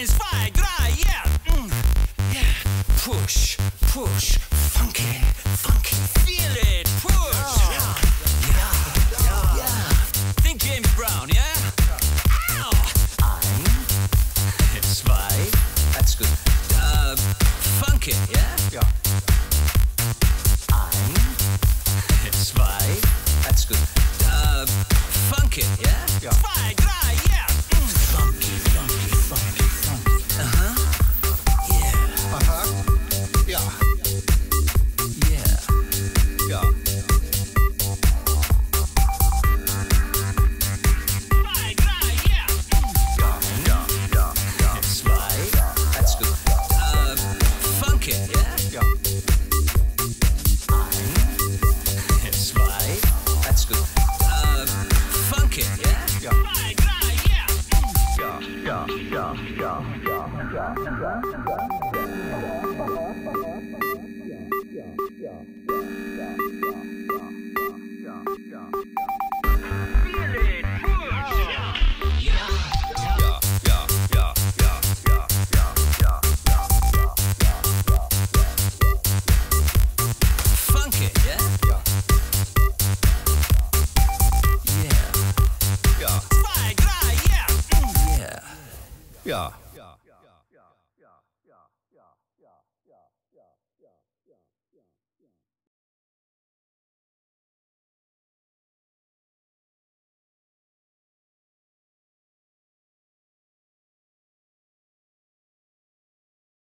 Eins, zwei, drei, yeah. Mm, yeah. Push, push, funky, funky. Feel it, push. Oh. Yeah, yeah, yeah, yeah. Think James Brown, yeah? Yeah. Ow! Ein, zwei, that's good. Funky, yeah? Yeah. Ein, zwei, that's good. Funky, yeah? Yeah. Zwei, drei, yeah. Mm. Funky, funky, funky, funky. Uh-huh. Yeah. Uh-huh. Yeah. Yeah. Yeah. Zwei, drei, yeah. Yeah, yeah, yeah, yeah. Zwei, that's good. Funky, yeah? Yeah. Ein, zwei, that's good. Funky, yeah? Yeah. Zwei, drei, yeah. Yeah, yeah, yeah, yeah, yeah, yeah, yeah, yeah, yeah, yeah.